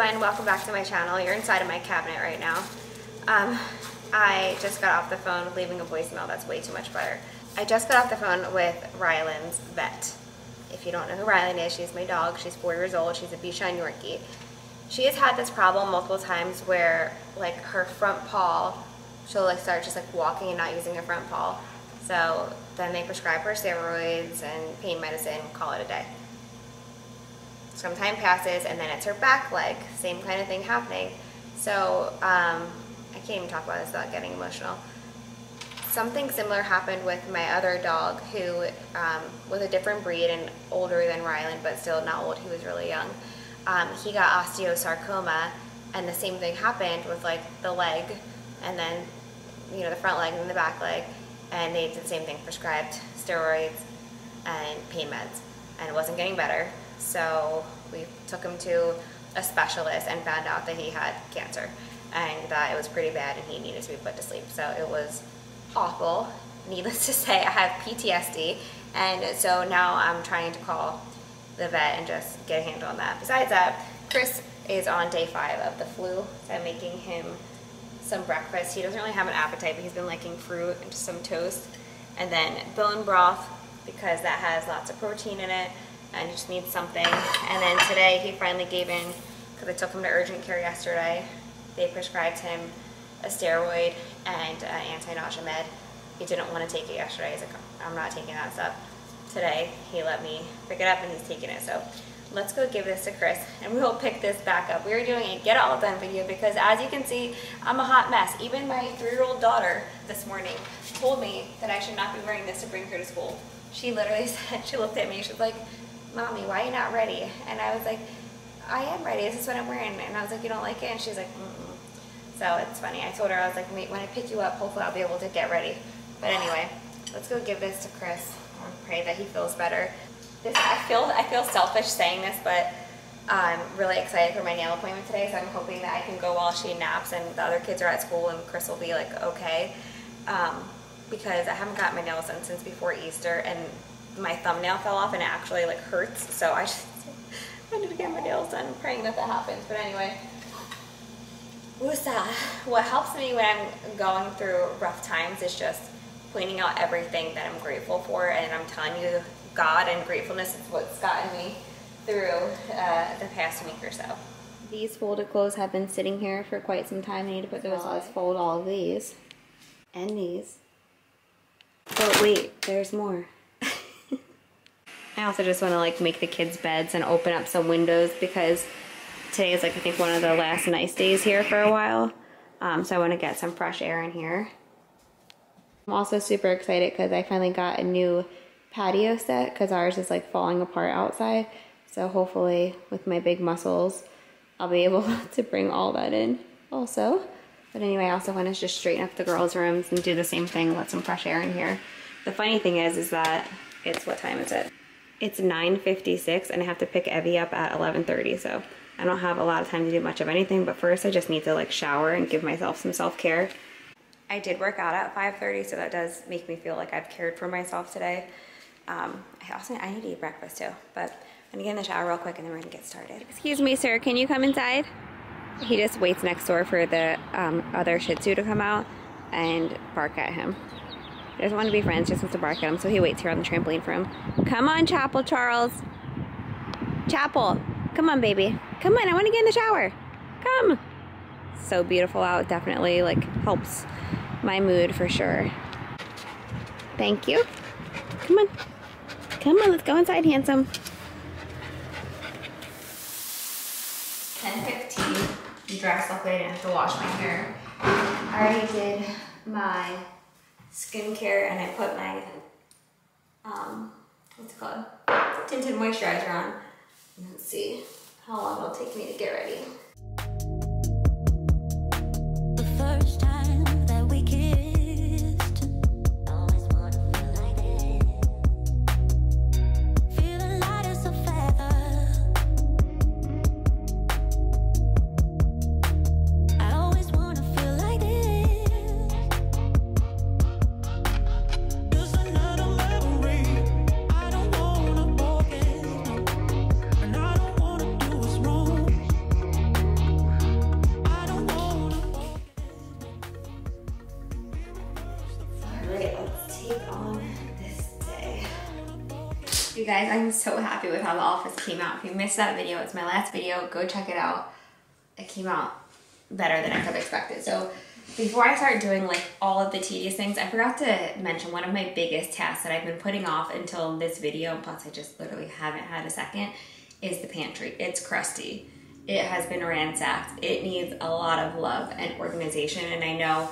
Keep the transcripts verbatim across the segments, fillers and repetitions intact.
everyone, welcome back to my channel. You're inside of my cabinet right now. Um, I just got off the phone with leaving a voicemail. That's way too much butter. I just got off the phone with Ryland's vet. If you don't know who Ryland is, she's my dog. She's four years old. She's a Bichon Yorkie. She has had this problem multiple times where, like, her front paw, she'll like start just like walking and not using her front paw. So then they prescribe her steroids and pain medicine, call it a day. Some time passes and then it's her back leg, same kind of thing happening. So um, I can't even talk about this without getting emotional. Something similar happened with my other dog who um, was a different breed and older than Ryland, but still not old, he was really young. Um, he got osteosarcoma and the same thing happened with like the leg and then, you know, the front leg and the back leg, and they did the same thing, prescribed steroids and pain meds, and it wasn't getting better. So we took him to a specialist and found out that he had cancer and that it was pretty bad and he needed to be put to sleep. So it was awful. Needless to say, I have P T S D, and so now I'm trying to call the vet and just get a handle on that. Besides that, Chris is on day five of the flu. I'm making him some breakfast. He doesn't really have an appetite, but he's been liking fruit and just some toast. And then bone broth, because that has lots of protein in it, and he just needs something. And then today he finally gave in, because I took him to urgent care yesterday. They prescribed him a steroid and an anti-nausea med. He didn't want to take it yesterday. He's like, I'm not taking that stuff. Today he let me pick it up and he's taking it. So let's go give this to Chris and we will pick this back up. We are doing a get it all done video because, as you can see, I'm a hot mess. Even my three-year-old daughter this morning told me that I should not be wearing this to bring her to school. She literally said, she looked at me, she was like, Mommy, why are you not ready? And I was like, I am ready, this is what I'm wearing. And I was like, you don't like it? And she's like, mm-mm. So it's funny, I told her, I was like, wait, when I pick you up, hopefully I'll be able to get ready. But anyway, let's go give this to Chris and pray that he feels better. This, I feel I feel selfish saying this, but I'm really excited for my nail appointment today, so I'm hoping that I can go while she naps and the other kids are at school and Chris will be like, okay. Um, because I haven't gotten my nails done since before Easter, and my thumbnail fell off and it actually like hurts, so I just I need to get my nails done, praying that that happens. But anyway, woosah. What helps me when I'm going through rough times is just pointing out everything that I'm grateful for, and I'm telling you, God and gratefulness is what's gotten me through uh, the past week or so. These folded clothes have been sitting here for quite some time. I need to put those on. Let's fold all of these and these. But wait, there's more. I also just want to like make the kids' beds and open up some windows because today is like I think one of the last nice days here for a while. Um, so I want to get some fresh air in here. I'm also super excited because I finally got a new patio set because ours is like falling apart outside. So hopefully with my big muscles, I'll be able to bring all that in also. But anyway, I also want to just straighten up the girls' rooms and do the same thing, let some fresh air in here. The funny thing is, is that it's, what time is it? It's nine fifty-six and I have to pick Evie up at eleven thirty, so I don't have a lot of time to do much of anything, but first I just need to like shower and give myself some self-care. I did work out at five thirty, so that does make me feel like I've cared for myself today. Um, I also I need to eat breakfast too, but I'm gonna get in the shower real quick and then we're gonna get started. Excuse me, sir, can you come inside? He just waits next door for the um, other Shih Tzu to come out and bark at him. He doesn't want to be friends, just wants to bark at him, so he waits here on the trampoline for him. Come on, Chapel Charles. Chapel, come on, baby. Come on, I want to get in the shower. Come. So beautiful out, definitely like helps my mood for sure. Thank you. Come on. Come on, let's go inside, handsome. ten fifteen, I'm dressed up, I didn't have to wash my hair. I already did my skincare and I put my um what's it called tinted moisturizer on. Let's see how long it'll take me to get ready. The first time that we kissed, I always wanted to feel like this, feeling light as a feather. I always want to feel like this. I don't wanna do what's wrong. You guys, I'm so happy with how The Office came out. If you missed that video, it's my last video. Go check it out. It came out better than I could have expected. So before I start doing like all of the tedious things, I forgot to mention one of my biggest tasks that I've been putting off until this video, plus I just literally haven't had a second, is the pantry. It's crusty. It has been ransacked. It needs a lot of love and organization, and I know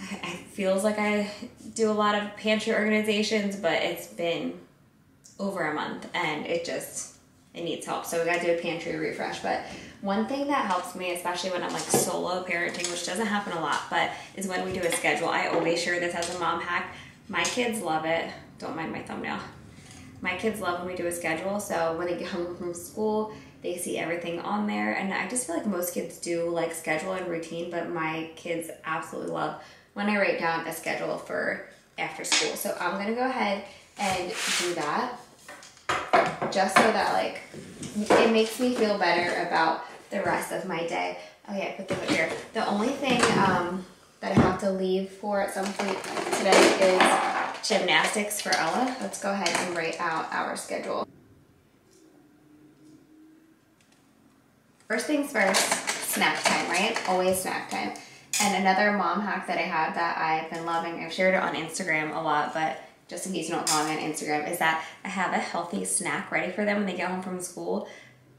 it feels like I do a lot of pantry organizations, but it's been over a month and it just, it needs help. So we gotta do a pantry refresh. But one thing that helps me, especially when I'm like solo parenting, which doesn't happen a lot, but is when we do a schedule. I always share this as a mom hack. My kids love it. Don't mind my thumbnail. My kids love when we do a schedule. So when they get home from school, they see everything on there. And I just feel like most kids do like schedule and routine, but my kids absolutely love when I write down a schedule for after school. So I'm gonna go ahead and do that, just so that like it makes me feel better about the rest of my day. Oh yeah, I put them up here. The only thing um, that I have to leave for at some point today is gymnastics for Ella. Let's go ahead and write out our schedule. First things first, snack time, right? Always snack time. And another mom hack that I have that I've been loving, I've shared it on Instagram a lot, but just in case you don't follow me on Instagram, is that I have a healthy snack ready for them when they get home from school,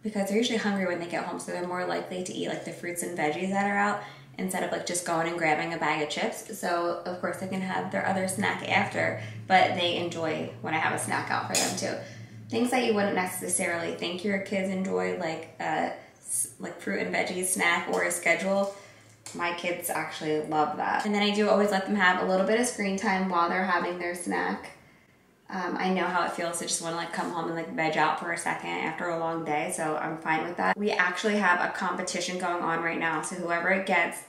because they're usually hungry when they get home, so they're more likely to eat like the fruits and veggies that are out instead of like just going and grabbing a bag of chips. So of course they can have their other snack after, but they enjoy when I have a snack out for them too. Things that you wouldn't necessarily think your kids enjoy, like a, like fruit and veggies snack or a schedule. My kids actually love that. And then I do always let them have a little bit of screen time while they're having their snack. Um, I know how it feels to just want to like come home and like veg out for a second after a long day, so I'm fine with that. We actually have a competition going on right now, so whoever gets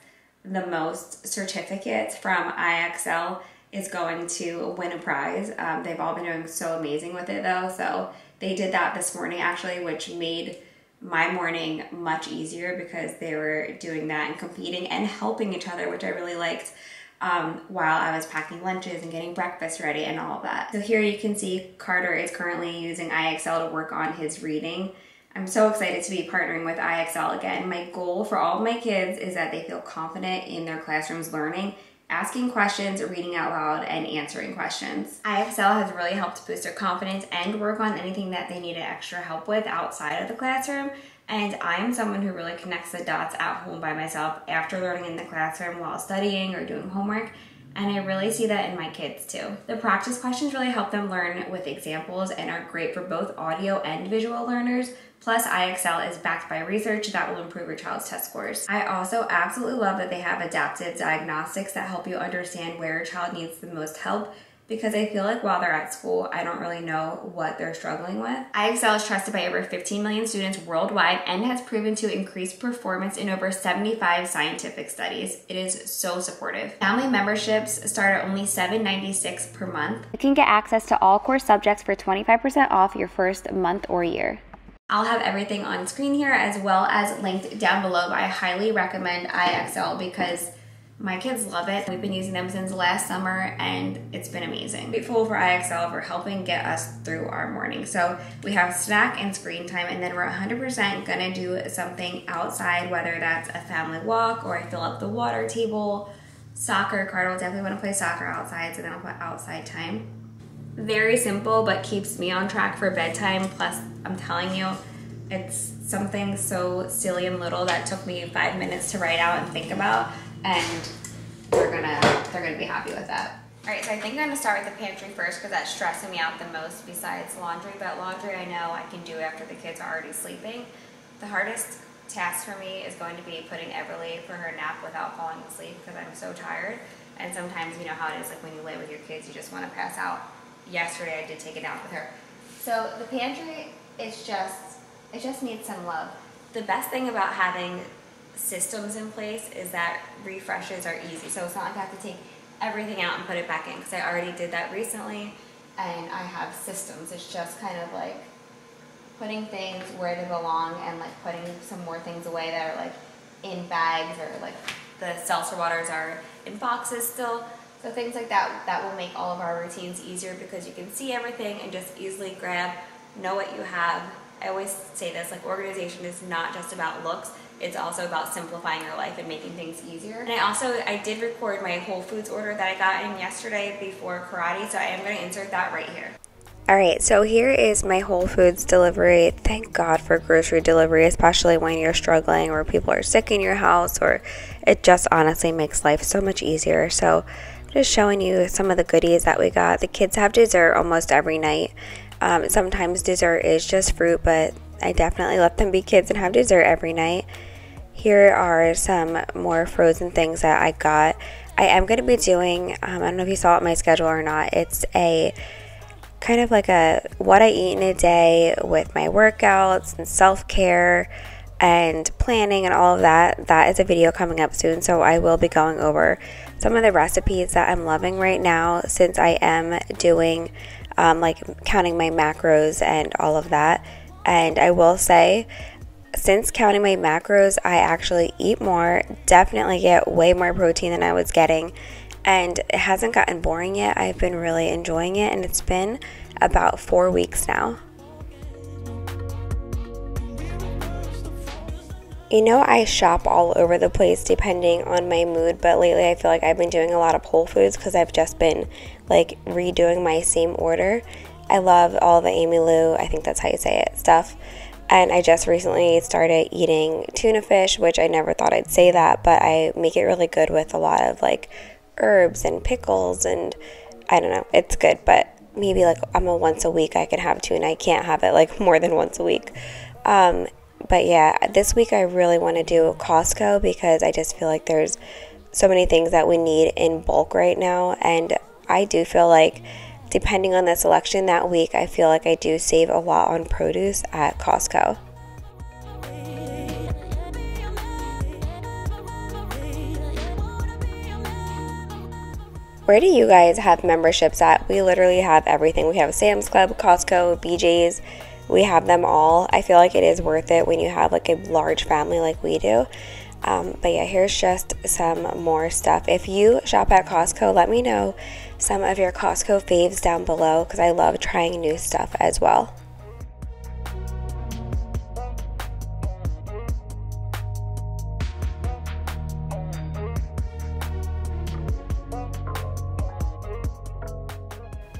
the most certificates from I X L is going to win a prize. Um, they've all been doing so amazing with it though, so they did that this morning actually, which made my morning much easier because they were doing that and competing and helping each other, which I really liked, um, while I was packing lunches and getting breakfast ready and all of that. So here you can see Carter is currently using I X L to work on his reading. I'm so excited to be partnering with I X L again. My goal for all of my kids is that they feel confident in their classroom's learning, asking questions, reading out loud, and answering questions. I X L has really helped boost their confidence and work on anything that they needed extra help with outside of the classroom. And I'm someone who really connects the dots at home by myself after learning in the classroom while studying or doing homework. And I really see that in my kids too. The practice questions really help them learn with examples and are great for both audio and visual learners. Plus, I X L is backed by research that will improve your child's test scores. I also absolutely love that they have adaptive diagnostics that help you understand where your child needs the most help, because I feel like while they're at school, I don't really know what they're struggling with. I X L is trusted by over fifteen million students worldwide and has proven to increase performance in over seventy-five scientific studies. It is so supportive. Family memberships start at only seven ninety-six per month. You can get access to all core subjects for twenty-five percent off your first month or year. I'll have everything on screen here as well as linked down below. I highly recommend I X L because my kids love it. We've been using them since last summer and it's been amazing. Grateful for I X L for helping get us through our morning. So we have snack and screen time, and then we're one hundred percent gonna do something outside, whether that's a family walk or I fill up the water table, soccer. Carter will definitely wanna play soccer outside, so then I'll put outside time. Very simple, but keeps me on track for bedtime. Plus, I'm telling you, it's something so silly and little that took me five minutes to write out and think about, and they're gonna they're gonna be happy with that. All right, so I think I'm gonna start with the pantry first because that's stressing me out the most besides laundry, but laundry I know I can do after the kids are already sleeping. The hardest task for me is going to be putting Everly for her nap without falling asleep because I'm so tired, and sometimes you know how it is, like when you lay with your kids, you just wanna pass out. Yesterday I did take a nap with her. So the pantry is just, it just needs some love. The best thing about having systems in place is that refreshes are easy, so it's not like I have to take everything out and put it back in, because I already did that recently and I have systems. It's just kind of like putting things where they belong and like putting some more things away that are like in bags, or like the seltzer waters are in boxes still. So things like that, that will make all of our routines easier because you can see everything and just easily grab, know what you have. I always say this, like, organization is not just about looks, it's also about simplifying your life and making things easier. And I also, I did record my Whole Foods order that I got in yesterday before karate, so I am going to insert that right here. Alright, so here is my Whole Foods delivery. Thank God for grocery delivery, especially when you're struggling or people are sick in your house, or it just honestly makes life so much easier. So I'm just showing you some of the goodies that we got. The kids have dessert almost every night. Um, sometimes dessert is just fruit, but I definitely let them be kids and have dessert every night. Here are some more frozen things that I got. I am going to be doing, um, I don't know if you saw it in my schedule or not, it's a kind of like a what I eat in a day with my workouts and self-care and planning and all of that. That is a video coming up soon, so I will be going over some of the recipes that I'm loving right now, since I am doing um, like counting my macros and all of that. And I will say, since counting my macros, I actually eat more, definitely get way more protein than I was getting, and it hasn't gotten boring yet. I've been really enjoying it, and it's been about four weeks now. You know, I shop all over the place depending on my mood, but lately I feel like I've been doing a lot of Whole Foods because I've just been like redoing my same order. I love all the Amy Lou, I think that's how you say it, stuff. And I just recently started eating tuna fish, which I never thought I'd say that, but I make it really good with a lot of like herbs and pickles, and I don't know, it's good. But maybe like I'm a once a week I can have tuna. I can't have it like more than once a week. Um, but yeah, this week I really want to do Costco because I just feel like there's so many things that we need in bulk right now, and I do feel like, depending on the selection that week, I feel like I do save a lot on produce at Costco. Where do you guys have memberships at? We literally have everything. We have Sam's Club, Costco, B J's. We have them all. I feel like it is worth it when you have like a large family like we do. Um, but yeah, here's just some more stuff. If you shop at Costco, let me know some of your Costco faves down below, because I love trying new stuff as well.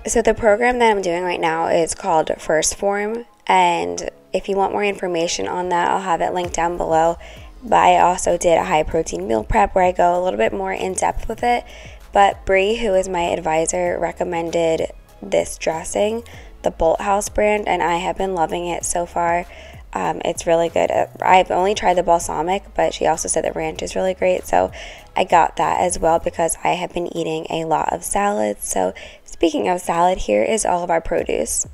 So the program that I'm doing right now is called first Phorm, and if you want more information on that, I'll have it linked down below. But I also did a high protein meal prep where I go a little bit more in depth with it. But Bree, who is my advisor, recommended this dressing, the Bolthouse brand, and I have been loving it so far. Um, it's really good. I've only tried the balsamic, but she also said that ranch is really great, so I got that as well because I have been eating a lot of salads. So speaking of salad, here is all of our produce.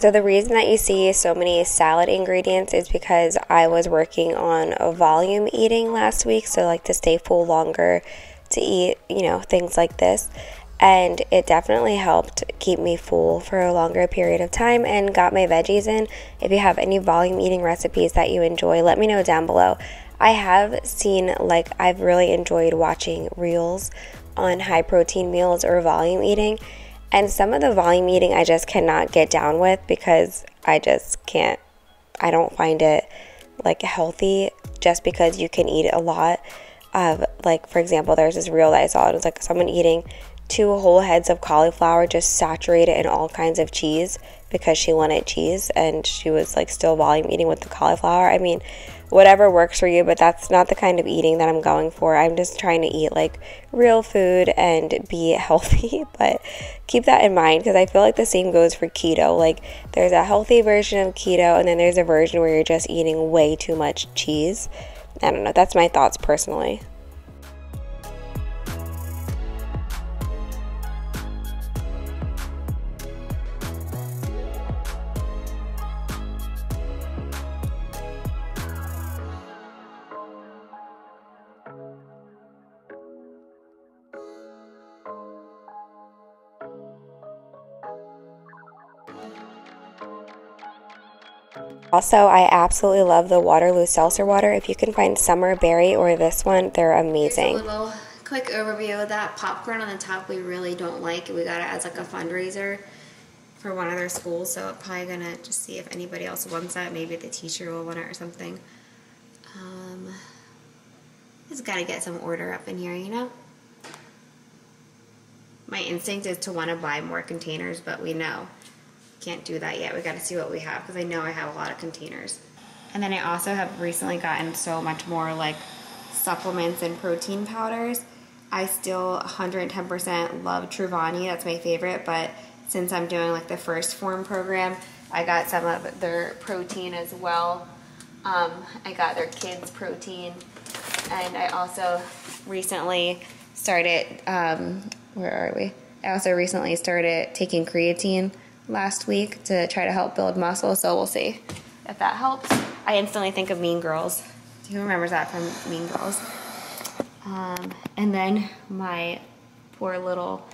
So the reason that you see so many salad ingredients is because I was working on a volume eating last week, so like to stay full longer, to eat, you know, things like this, and it definitely helped keep me full for a longer period of time and got my veggies in. If you have any volume eating recipes that you enjoy, let me know down below. I have seen, like, I've really enjoyed watching reels on high protein meals or volume eating. And some of the volume eating I just cannot get down with because I just can't, I don't find it like healthy, just because you can eat a lot of, like, for example, there's this reel that I saw, it was like someone eating two whole heads of cauliflower, just saturated in all kinds of cheese because she wanted cheese, and she was like still volume eating with the cauliflower. I mean, whatever works for you, but that's not the kind of eating that I'm going for. I'm just trying to eat like real food and be healthy. But keep that in mind, because I feel like the same goes for keto. Like, there's a healthy version of keto, and then there's a version where you're just eating way too much cheese. I don't know, that's my thoughts personally. Also, I absolutely love the Waterloo seltzer water. If you can find Summer Berry or this one, they're amazing. Here's a little quick overview of that. Popcorn on the top we really don't like. We got it as like a fundraiser for one of their schools, so I'm probably gonna just see if anybody else wants that. Maybe the teacher will want it or something. Um, just gotta get some order up in here, you know? My instinct is to want to buy more containers, but we know can't do that yet. We got to see what we have because I know I have a lot of containers. And then I also have recently gotten so much more like supplements and protein powders. I still one hundred ten percent love Truvani. That's my favorite, but since I'm doing like the first Phorm program, I got some of their protein as well. Um, I got their kids protein, and I also recently started um, where are we? I also recently started taking creatine last week to try to help build muscle, so we'll see if that helps. I instantly think of Mean Girls. Who remembers that from Mean Girls? Um, and then my poor little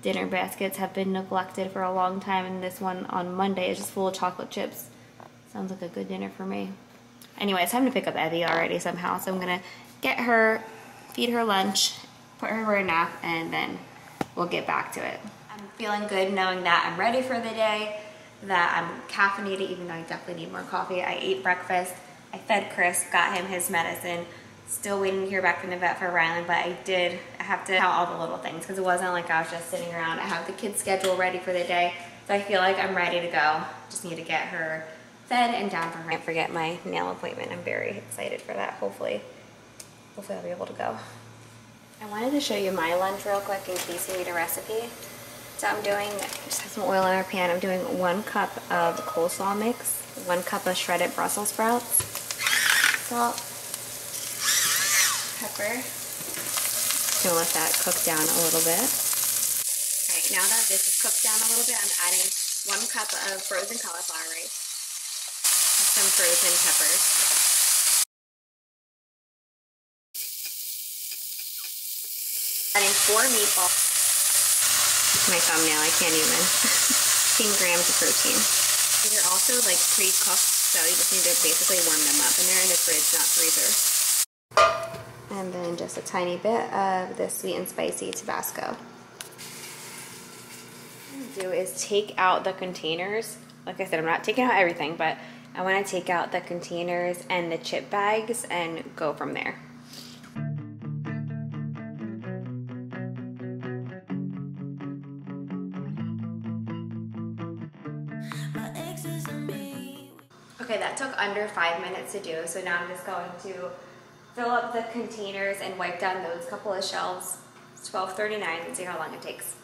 dinner baskets have been neglected for a long time, and this one on Monday is just full of chocolate chips. Sounds like a good dinner for me. Anyway, it's time to pick up Evie already somehow, so I'm gonna get her, feed her lunch, put her for a nap, and then we'll get back to it. I'm feeling good knowing that I'm ready for the day, that I'm caffeinated, even though I definitely need more coffee. I ate breakfast, I fed Chris, got him his medicine, still waiting to hear back from the vet for Ryland, but I did I have to count all the little things because it wasn't like I was just sitting around. I have the kids' schedule ready for the day, so I feel like I'm ready to go. Just need to get her fed and down for her. I can't forget my nail appointment. I'm very excited for that. Hopefully, hopefully I'll be able to go. I wanted to show you my lunch real quick in case you need a recipe. So I'm doing, just have some oil in our pan, I'm doing one cup of coleslaw mix, one cup of shredded Brussels sprouts, salt, pepper. I'm gonna let that cook down a little bit. All right, now that this is cooked down a little bit, I'm adding one cup of frozen cauliflower rice and some frozen peppers. Adding four meatballs. It's my thumbnail, I can't even. fifteen grams of protein. These are also like pre-cooked, so you just need to basically warm them up, and they're in the fridge, not freezer. And then just a tiny bit of the sweet and spicy Tabasco. What I'm gonna do is take out the containers. Like I said, I'm not taking out everything, but I want to take out the containers and the chip bags and go from there. Okay, that took under five minutes to do, so now I'm just going to fill up the containers and wipe down those couple of shelves. It's twelve thirty-nine and see how long it takes.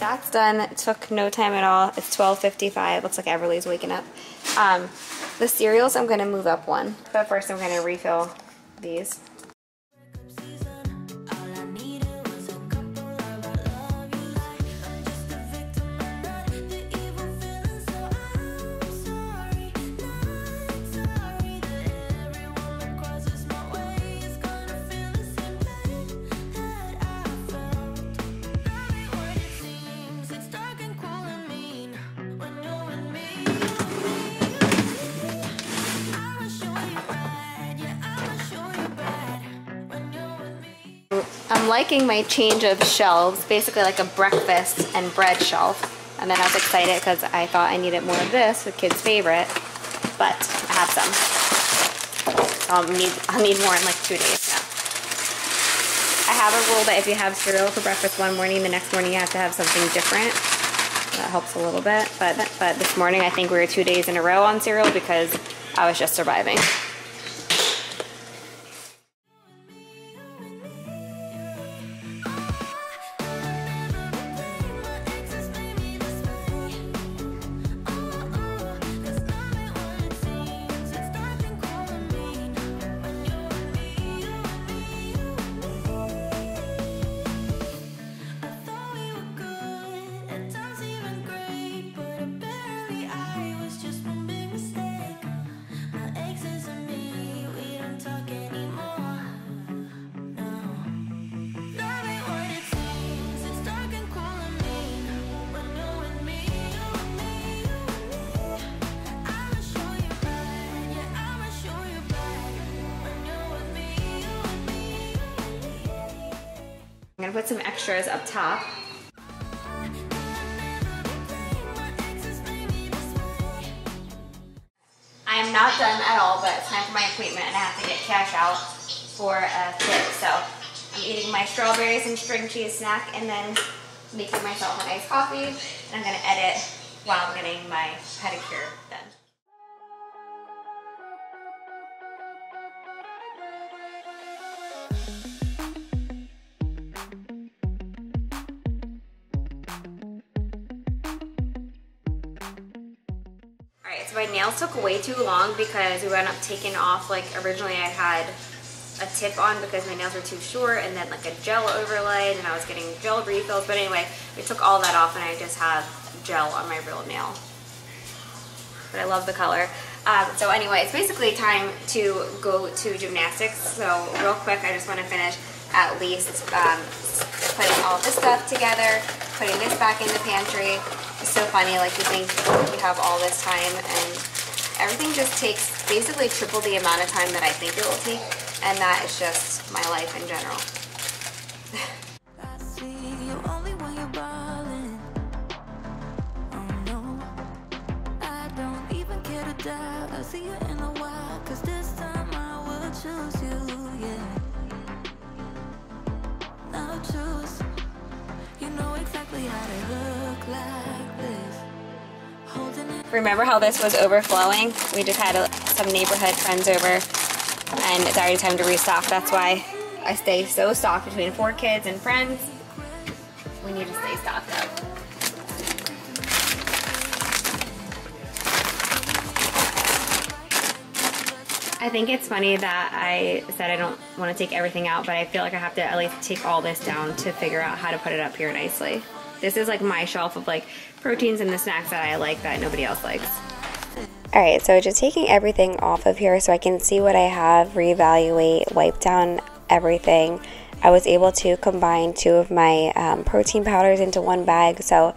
That's done. It took no time at all. It's twelve fifty-five. Looks like Everly's waking up. Um, the cereals, I'm going to move up one. But first, I'm going to refill these. liking my change of shelves, basically like a breakfast and bread shelf. And then I was excited because I thought I needed more of this, the kid's favorite, but I have some. I'll need, I'll need more in like two days now. I have a rule that if you have cereal for breakfast one morning, the next morning you have to have something different. That helps a little bit, but, but this morning I think we were two days in a row on cereal because I was just surviving. I'm gonna put some extras up top. I am not done at all, but it's time for my appointment and I have to get cash out for a kid. So I'm eating my strawberries and string cheese snack and then making myself an iced coffee. And I'm gonna edit while I'm getting my pedicure done. My nails took way too long because we wound up taking off, like originally I had a tip on because my nails were too short and then like a gel overlay and I was getting gel refills, but anyway we took all that off and I just have gel on my real nail, but I love the color. Um, so anyway, it's basically time to go to gymnastics, so real quick I just want to finish at least um, putting all this stuff together, putting this back in the pantry. It's so funny, like you think you have all this time and everything just takes basically triple the amount of time that I think it will take, and that is just my life in general. Remember how this was overflowing? We just had a, some neighborhood friends over and it's already time to restock. That's why I stay so stocked between four kids and friends. We need to stay stocked up. I think it's funny that I said I don't want to take everything out, but I feel like I have to at least take all this down to figure out how to put it up here nicely. This is like my shelf of like proteins and the snacks that I like that nobody else likes. All right, so just taking everything off of here so I can see what I have, reevaluate, wipe down everything. I was able to combine two of my um, protein powders into one bag, so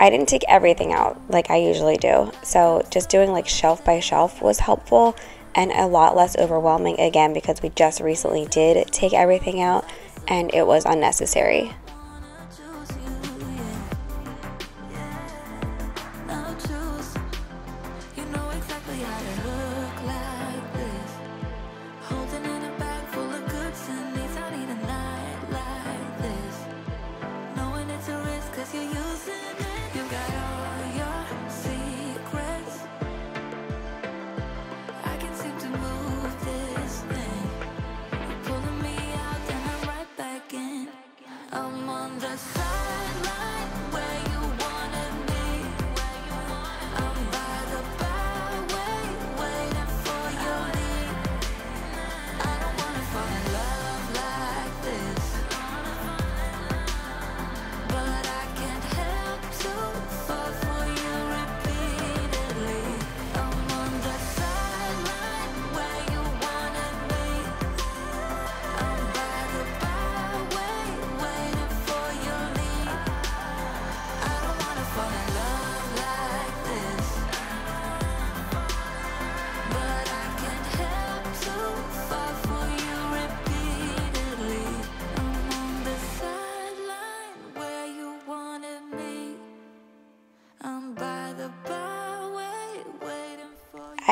I didn't take everything out like I usually do. So just doing like shelf by shelf was helpful and a lot less overwhelming, again, because we just recently did take everything out and it was unnecessary.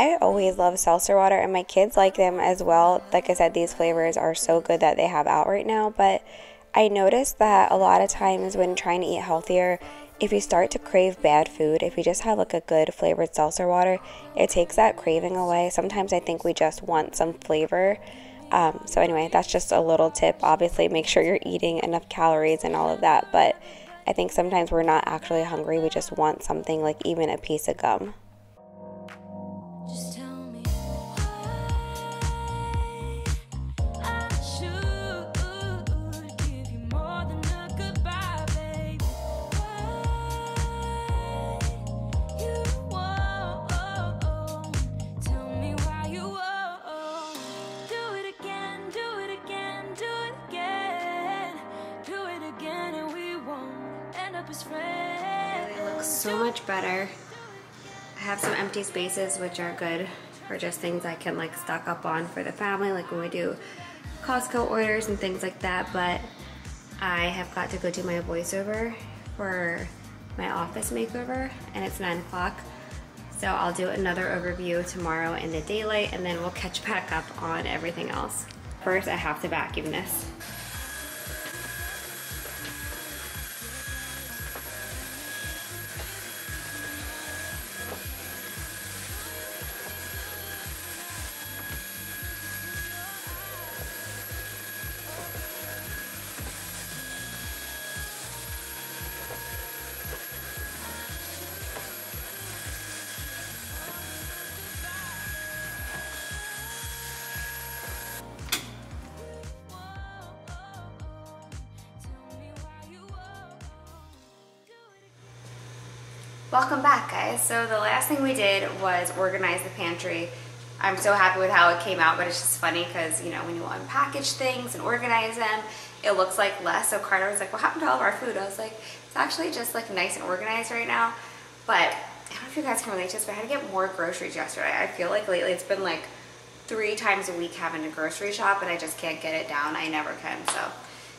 I always love seltzer water, and my kids like them as well. Like I said, these flavors are so good that they have out right now, but I noticed that a lot of times when trying to eat healthier, if you start to crave bad food, if you just have like a good flavored seltzer water, it takes that craving away. Sometimes I think we just want some flavor. Um, so anyway, that's just a little tip. Obviously, make sure you're eating enough calories and all of that, but I think sometimes we're not actually hungry. We just want something, like even a piece of gum. So much better. I have some empty spaces, which are good for just things I can like stock up on for the family, like when we do Costco orders and things like that. But I have got to go do my voiceover for my office makeover, and it's nine o'clock. So I'll do another overview tomorrow in the daylight, and then we'll catch back up on everything else. First, I have to vacuum this. Welcome back, guys. So the last thing we did was organize the pantry. I'm so happy with how it came out, but it's just funny because, you know, when you unpackage things and organize them, it looks like less. So Carter was like, what happened to all of our food? I was like, it's actually just like nice and organized right now. But I don't know if you guys can relate to this, but I had to get more groceries yesterday. I feel like lately it's been like three times a week having a grocery shop, and I just can't get it down. I never can, so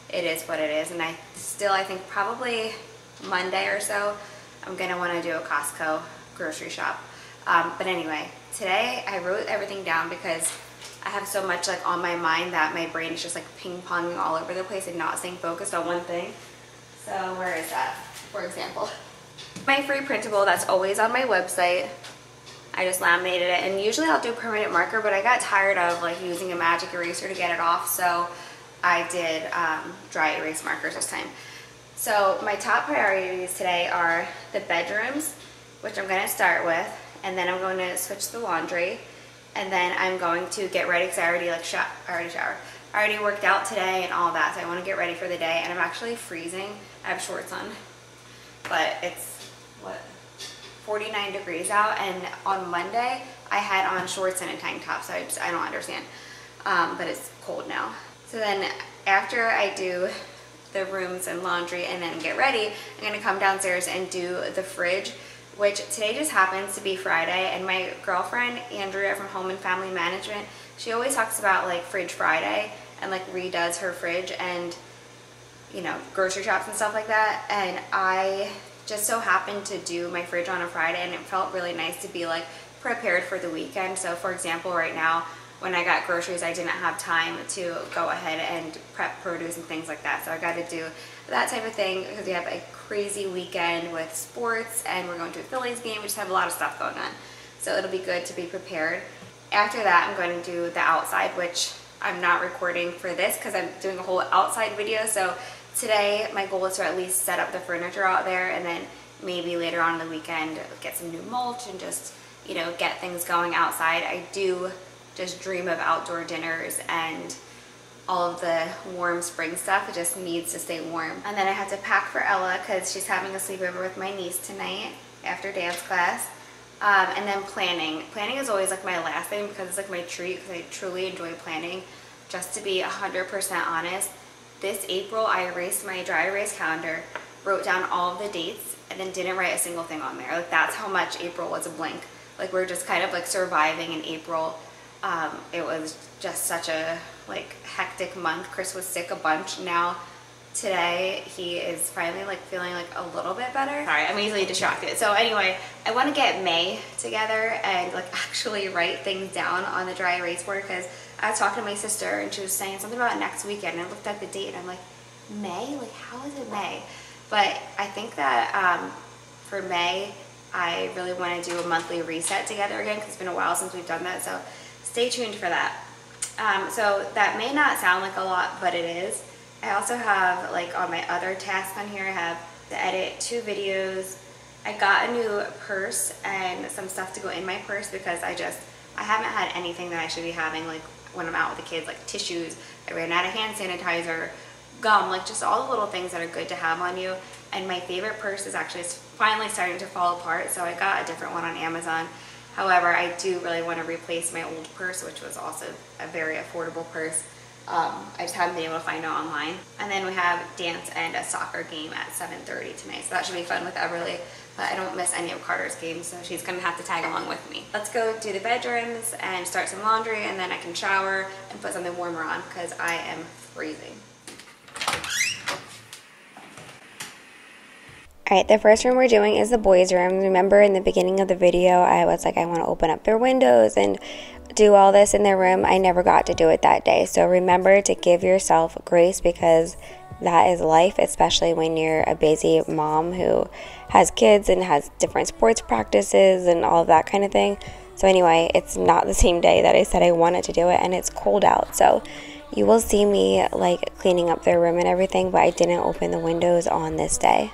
it is what it is. And I still, I think probably Monday or so, I'm gonna wanna do a Costco grocery shop. Um, but anyway, today I wrote everything down because I have so much like on my mind that my brain is just like ping-ponging all over the place and not staying focused on one thing. So where is that, for example? My free printable that's always on my website. I just laminated it, and usually I'll do permanent marker, but I got tired of like using a magic eraser to get it off, so I did um, dry erase markers this time. So my top priorities today are the bedrooms, which I'm going to start with, and then I'm going to switch the laundry, and then I'm going to get ready because I already like shot, I already showered, I already worked out today and all that, so I want to get ready for the day. And I'm actually freezing. I have shorts on, but it's what forty-nine degrees out, and on Monday I had on shorts and a tank top, so I just I don't understand, um, but it's cold now. So then after I do the rooms and laundry and then get ready, I'm gonna come downstairs and do the fridge, which today just happens to be Friday, and my girlfriend Andrea from Home and Family Management, she always talks about like Fridge Friday and like redoes her fridge and, you know, grocery shops and stuff like that. And I just so happened to do my fridge on a Friday, and it felt really nice to be like prepared for the weekend. So for example, right now when I got groceries, I didn't have time to go ahead and prep produce and things like that. So I got to do that type of thing because we have a crazy weekend with sports, and we're going to a Phillies game. We just have a lot of stuff going on. So it'll be good to be prepared. After that, I'm going to do the outside, which I'm not recording for this because I'm doing a whole outside video. So today, my goal is to at least set up the furniture out there, and then maybe later on in the weekend, get some new mulch and just, you know, get things going outside. I do just dream of outdoor dinners and all of the warm spring stuff. It just needs to stay warm. And then I have to pack for Ella because she's having a sleepover with my niece tonight after dance class. Um, and then planning. Planning is always like my last thing because it's like my treat, because I truly enjoy planning. Just to be one hundred percent honest, this April I erased my dry erase calendar, wrote down all of the dates, and then didn't write a single thing on there. Like, that's how much April was a blank. Like, we're just kind of like surviving in April. Um, it was just such a like hectic month. Chris was sick a bunch. Now today he is finally like feeling like a little bit better. Sorry, I'm easily distracted. So anyway, I want to get May together and like actually write things down on the dry erase board, because I was talking to my sister and she was saying something about next weekend, and I looked at the date and I'm like, May? Like, how is it May? But I think that um, for May, I really want to do a monthly reset together again, because it's been a while since we've done that, so stay tuned for that. Um, so that may not sound like a lot, but it is. I also have, like, on my other task on here, I have to edit two videos. I got a new purse and some stuff to go in my purse, because I just, I haven't had anything that I should be having, like, when I'm out with the kids, like tissues. I ran out of hand sanitizer, gum, like just all the little things that are good to have on you. And my favorite purse is actually finally starting to fall apart, so I got a different one on Amazon. However, I do really want to replace my old purse, which was also a very affordable purse. Um, I just haven't been able to find it online. And then we have dance and a soccer game at seven thirty tonight, so that should be fun with Everly. But I don't miss any of Carter's games, so she's going to have to tag along with me. Let's go do the bedrooms and start some laundry, and then I can shower and put something warmer on because I am freezing. Alright, the first room we're doing is the boys' room. Remember in the beginning of the video, I was like, I want to open up their windows and do all this in their room. I never got to do it that day. So remember to give yourself grace, because that is life, especially when you're a busy mom who has kids and has different sports practices and all of that kind of thing. So anyway, it's not the same day that I said I wanted to do it, and it's cold out. So you will see me like cleaning up their room and everything, but I didn't open the windows on this day.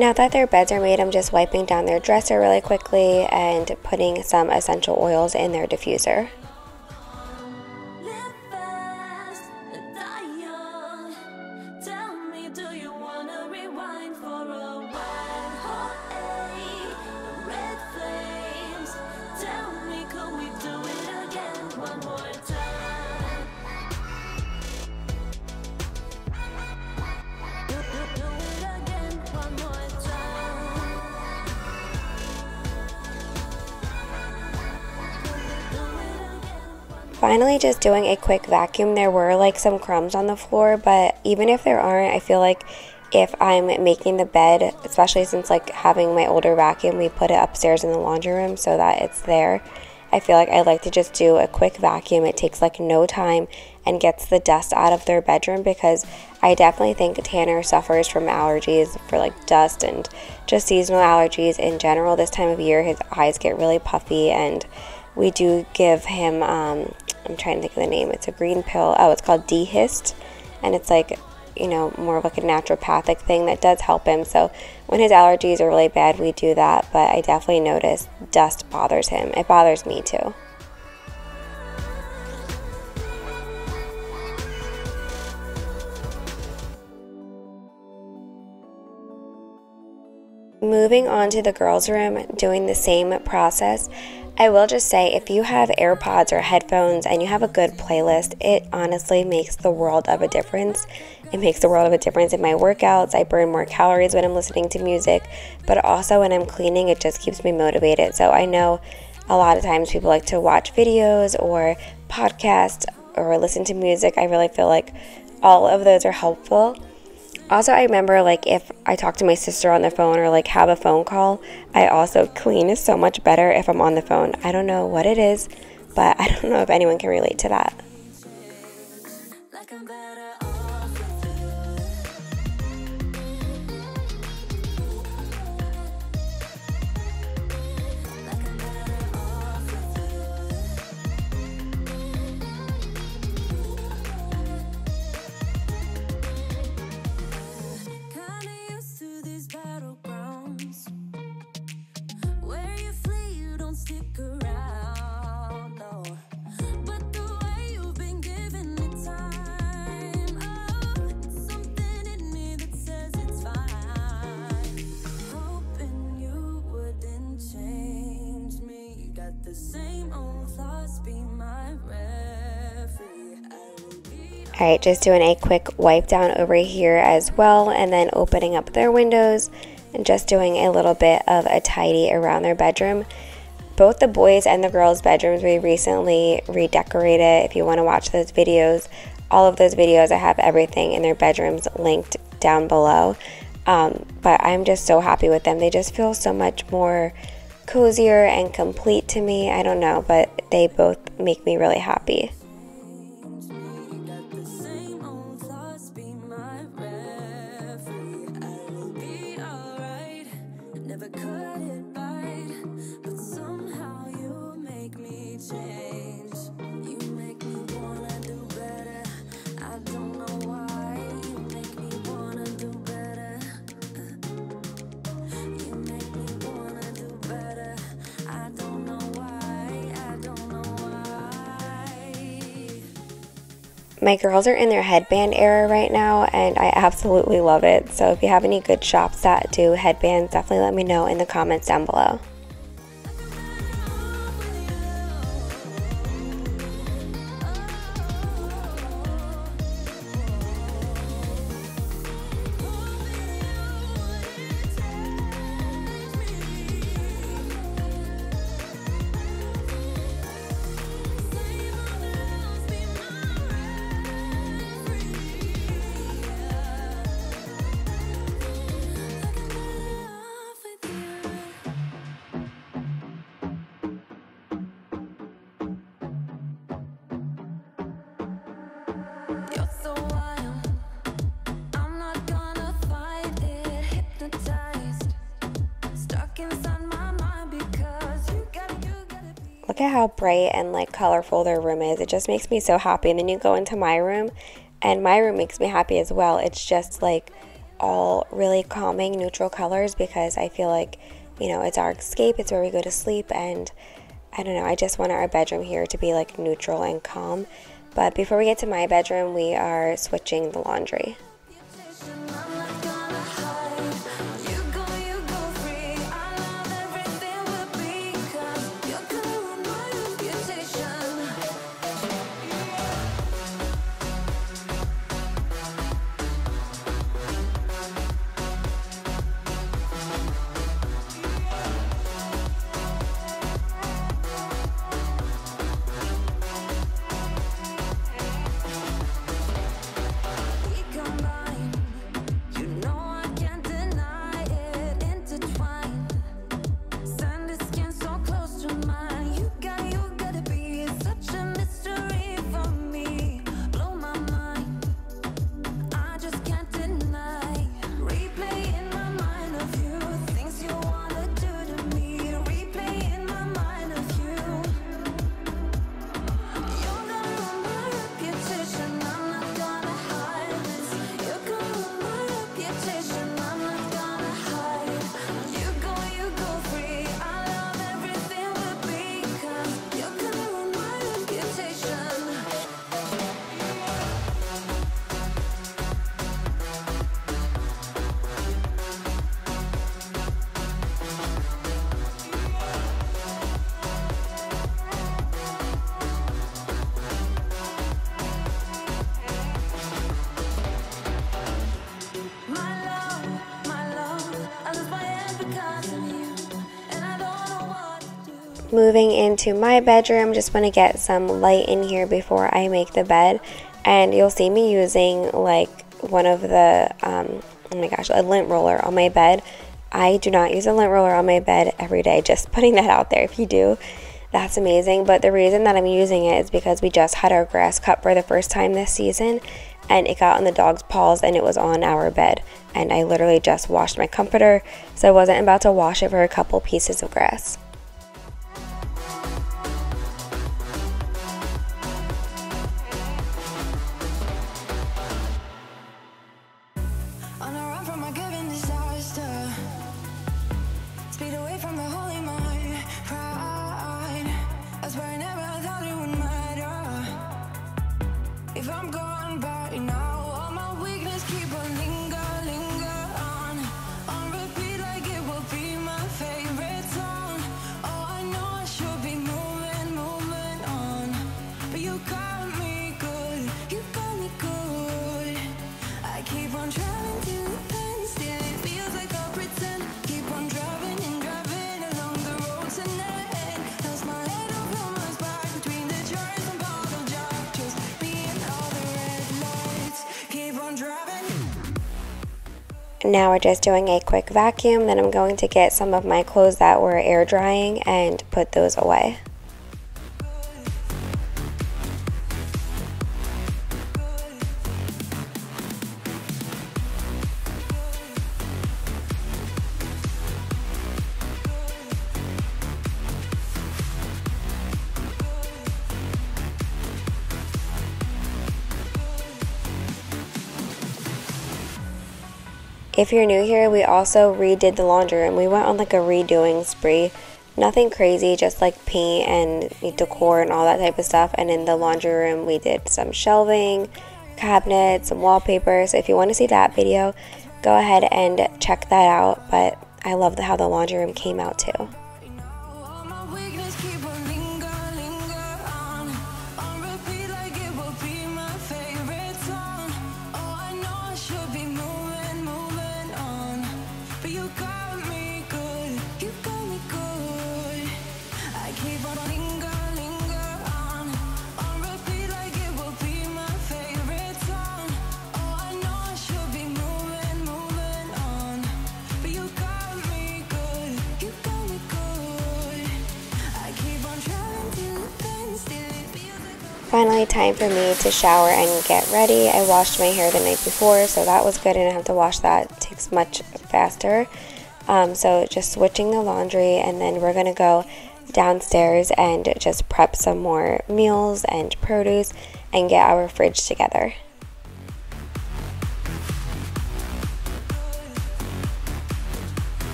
Now that their beds are made, I'm just wiping down their dresser really quickly and putting some essential oils in their diffuser. Finally, just doing a quick vacuum. There were like some crumbs on the floor, but even if there aren't, I feel like if I'm making the bed, especially since like having my older vacuum, we put it upstairs in the laundry room so that it's there, I feel like I like to just do a quick vacuum. It takes like no time and gets the dust out of their bedroom, because I definitely think Tanner suffers from allergies for like dust and just seasonal allergies in general. This time of year, his eyes get really puffy, and we do give him, um, I'm trying to think of the name, it's a green pill, oh, it's called Dehist, and it's like, you know, more of like a naturopathic thing that does help him. So when his allergies are really bad, we do that, but I definitely notice dust bothers him. It bothers me too. Moving on to the girls' room, doing the same process. I will just say, if you have AirPods or headphones and you have a good playlist, it honestly makes the world of a difference. It makes the world of a difference in my workouts. I burn more calories when I'm listening to music, but also when I'm cleaning, it just keeps me motivated. So I know a lot of times people like to watch videos or podcasts or listen to music. I really feel like all of those are helpful. Also, I remember, like, if I talk to my sister on the phone or, like, have a phone call, I also clean so much better if I'm on the phone. I don't know what it is, but I don't know if anyone can relate to that. Alright, just doing a quick wipe down over here as well, and then opening up their windows and just doing a little bit of a tidy around their bedroom. Both the boys and the girls' bedrooms we recently redecorated. If you want to watch those videos, all of those videos, I have everything in their bedrooms linked down below. Um, but I'm just so happy with them. They just feel so much more cozier and complete to me. I don't know, but they both make me really happy. My girls are in their headband era right now, and I absolutely love it. So if you have any good shops that do headbands, definitely let me know in the comments down below. Look at how bright and like colorful their room is. It just makes me so happy. And then you go into my room, and my room makes me happy as well. It's just like all really calming, neutral colors, because I feel like, you know, it's our escape. It's where we go to sleep, and I don't know, I just want our bedroom here to be like neutral and calm. But before we get to my bedroom, we are switching the laundry. Moving into my bedroom, just want to get some light in here before I make the bed, and you'll see me using like one of the, um, oh my gosh, a lint roller on my bed. I do not use a lint roller on my bed every day, just putting that out there. If you do, that's amazing, but the reason that I'm using it is because we just had our grass cut for the first time this season, and it got on the dog's paws and it was on our bed, and I literally just washed my comforter, so I wasn't about to wash it for a couple pieces of grass. You got me good, you got me good. Now we're just doing a quick vacuum, then I'm going to get some of my clothes that were air drying and put those away. If you're new here, we also redid the laundry room. We went on like a redoing spree. Nothing crazy, just like paint and decor and all that type of stuff. And in the laundry room, we did some shelving, cabinets, some wallpaper. So if you want to see that video, go ahead and check that out. But I love how the laundry room came out too. Finally, time for me to shower and get ready. I washed my hair the night before, so that was good. I didn't have to wash that. It takes much faster. Um, so just switching the laundry, and then we're going to go downstairs and just prep some more meals and produce and get our fridge together.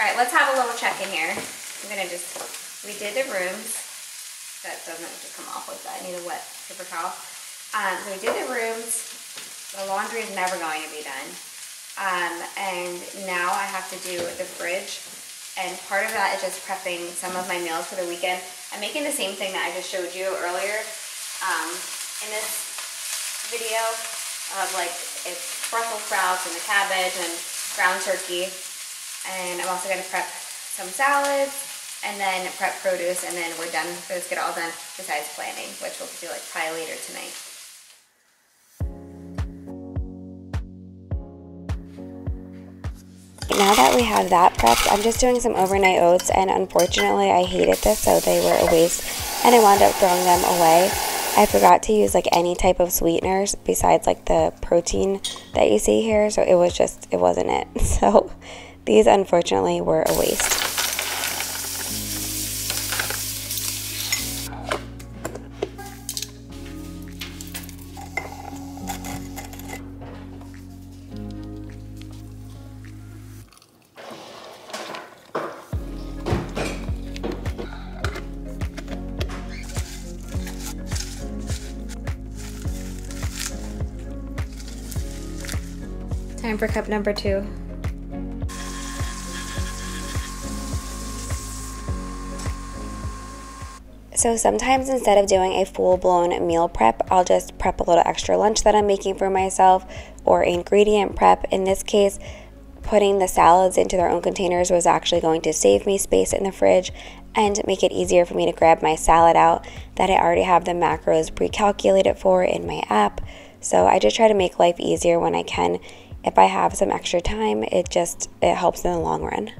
All right, let's have a little check in here. I'm gonna just, we did the rooms. That doesn't just come off like that. I need a wet paper towel. Um, so we did the rooms. The laundry is never going to be done. Um, and now I have to do the fridge. And part of that is just prepping some of my meals for the weekend. I'm making the same thing that I just showed you earlier um, in this video of like, it's Brussels sprouts and the cabbage and ground turkey. And I'm also going to prep some salads and then prep produce, and then we're done. Let's get all done besides planning, which we'll do like probably later tonight. Now that we have that prepped, I'm just doing some overnight oats, and unfortunately I hated this, so they were a waste and I wound up throwing them away. I forgot to use like any type of sweeteners besides like the protein that you see here, so it was just, it wasn't it. So these, unfortunately, were a waste. Time for cup number two. So sometimes instead of doing a full-blown meal prep, I'll just prep a little extra lunch that I'm making for myself, or ingredient prep. In this case, putting the salads into their own containers was actually going to save me space in the fridge and make it easier for me to grab my salad out that I already have the macros pre-calculated for in my app. So I just try to make life easier when I can. If I have some extra time, it just it helps in the long run.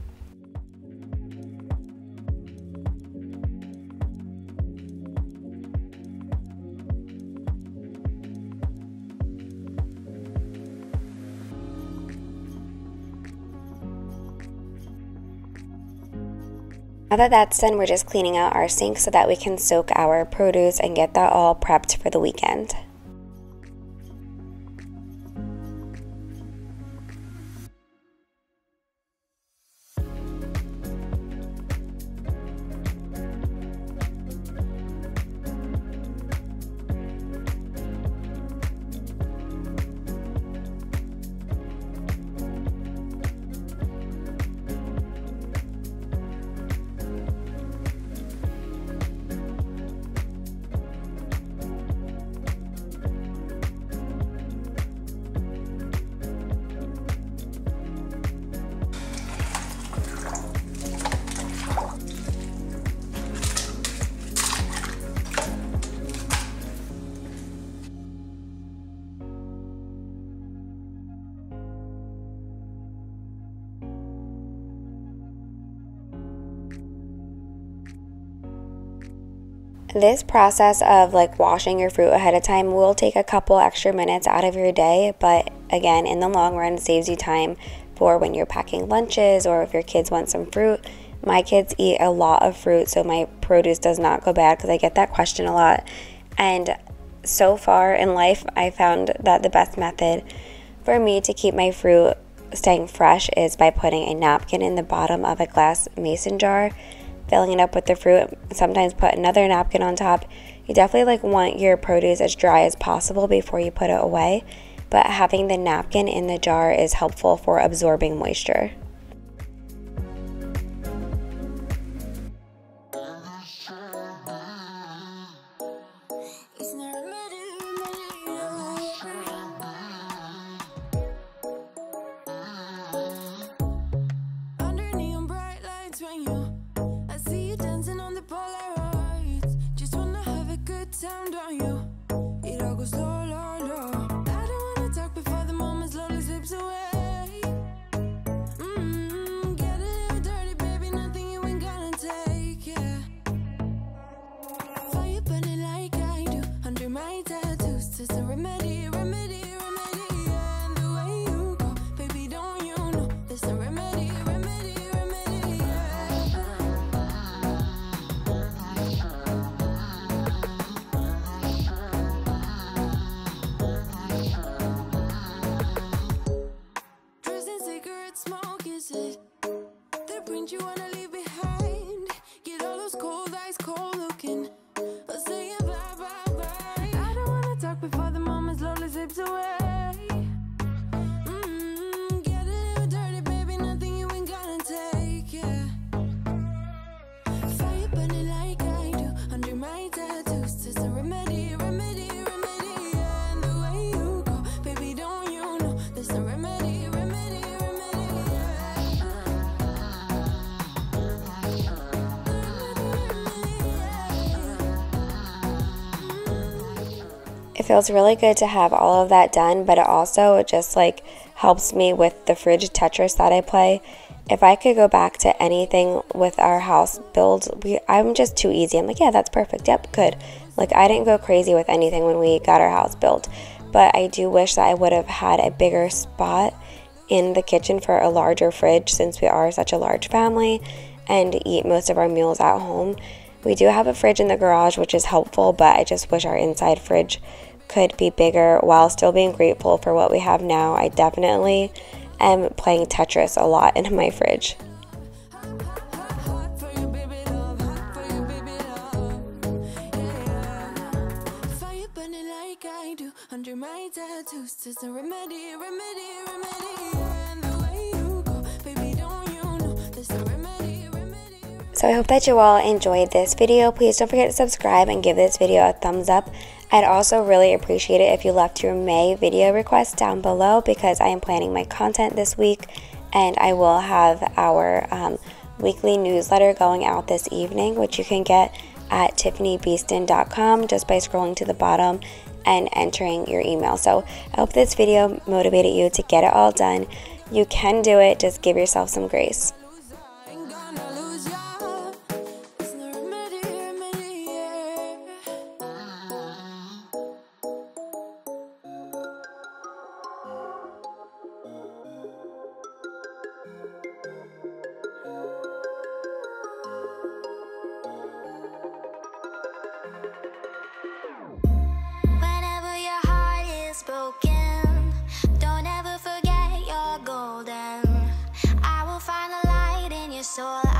Now that that's done, we're just cleaning out our sink so that we can soak our produce and get that all prepped for the weekend. This process of like washing your fruit ahead of time will take a couple extra minutes out of your day, but again, in the long run, it saves you time for when you're packing lunches or if your kids want some fruit. My kids eat a lot of fruit, so my produce does not go bad, because I get that question a lot. And so far in life, I found that the best method for me to keep my fruit staying fresh is by putting a napkin in the bottom of a glass mason jar, filling it up with the fruit, sometimes put another napkin on top. You definitely like want your produce as dry as possible before you put it away, but having the napkin in the jar is helpful for absorbing moisture. Feels really good to have all of that done, but it also just like helps me with the fridge Tetris that I play. If I could go back to anything with our house build, we, I'm just too easy. I'm like, yeah, that's perfect. Yep, good. Like, I didn't go crazy with anything when we got our house built, but I do wish that I would have had a bigger spot in the kitchen for a larger fridge, since we are such a large family and eat most of our meals at home. We do have a fridge in the garage, which is helpful, but I just wish our inside fridge could be bigger while still being grateful for what we have now. I definitely am playing Tetris a lot in my fridge. So I hope that you all enjoyed this video. Please don't forget to subscribe and give this video a thumbs up. I'd also really appreciate it if you left your May video request down below, because I am planning my content this week, and I will have our um, weekly newsletter going out this evening, which you can get at tiffany beeston dot com just by scrolling to the bottom and entering your email. So I hope this video motivated you to get it all done. You can do it, just give yourself some grace. So